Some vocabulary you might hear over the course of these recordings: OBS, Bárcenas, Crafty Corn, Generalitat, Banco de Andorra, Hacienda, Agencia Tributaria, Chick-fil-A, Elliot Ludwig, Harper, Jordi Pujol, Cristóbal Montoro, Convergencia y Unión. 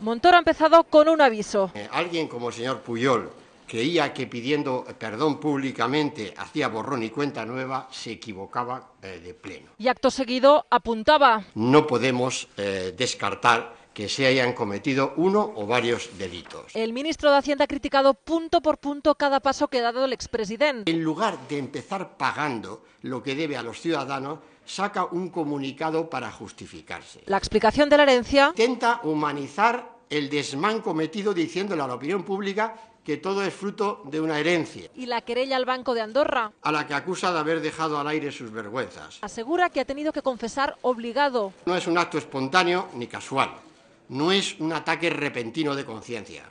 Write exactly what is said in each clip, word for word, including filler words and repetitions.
Montoro ha empezado con un aviso. Eh, alguien como el señor Pujol creía que pidiendo perdón públicamente hacía borrón y cuenta nueva, se equivocaba eh, de pleno. Y acto seguido apuntaba: no podemos eh, descartar que se hayan cometido uno o varios delitos. El ministro de Hacienda ha criticado punto por punto cada paso que ha dado el expresidente. En lugar de empezar pagando lo que debe a los ciudadanos, saca un comunicado para justificarse. La explicación de la herencia intenta humanizar el desmán cometido diciéndole a la opinión pública que todo es fruto de una herencia. Y la querella al Banco de Andorra, a la que acusa de haber dejado al aire sus vergüenzas. Asegura que ha tenido que confesar obligado. No es un acto espontáneo ni casual. No es un ataque repentino de conciencia,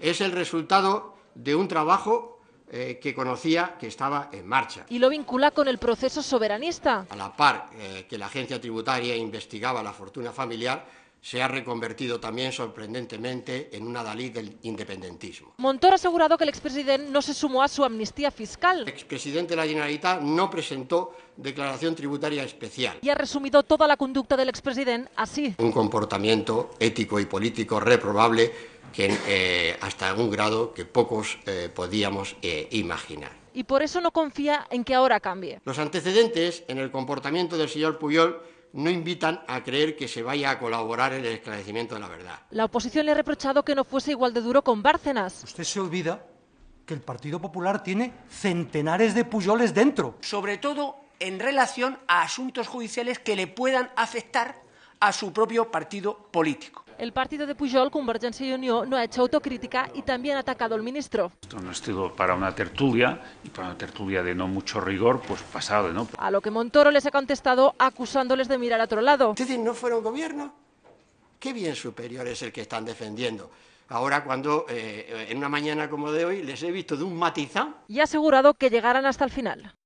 es el resultado de un trabajo eh, que conocía que estaba en marcha. Y lo vincula con el proceso soberanista. A la par eh, que la Agencia Tributaria investigaba la fortuna familiar, se ha reconvertido también sorprendentemente en una adalid del independentismo. Montoro ha asegurado que el expresidente no se sumó a su amnistía fiscal. El expresidente de la Generalitat no presentó declaración tributaria especial. Y ha resumido toda la conducta del expresidente así: un comportamiento ético y político reprobable que, eh, hasta un grado que pocos eh, podíamos eh, imaginar. Y por eso no confía en que ahora cambie. Los antecedentes en el comportamiento del señor Pujol no invitan a creer que se vaya a colaborar en el esclarecimiento de la verdad. La oposición le ha reprochado que no fuese igual de duro con Bárcenas. Usted se olvida que el Partido Popular tiene centenares de Pujoles dentro. Sobre todo en relación a asuntos judiciales que le puedan afectar a su propio partido político. El partido de Pujol, Convergencia y Unión, no ha hecho autocrítica y también ha atacado al ministro. Esto no ha sido para una tertulia, y para una tertulia de no mucho rigor, pues pasado, ¿no? A lo que Montoro les ha contestado acusándoles de mirar a otro lado. ¿Ustedes no fueron gobierno? ¿Qué bien superior es el que están defendiendo? Ahora, cuando eh, en una mañana como de hoy les he visto de un matizán. Y ha asegurado que llegarán hasta el final.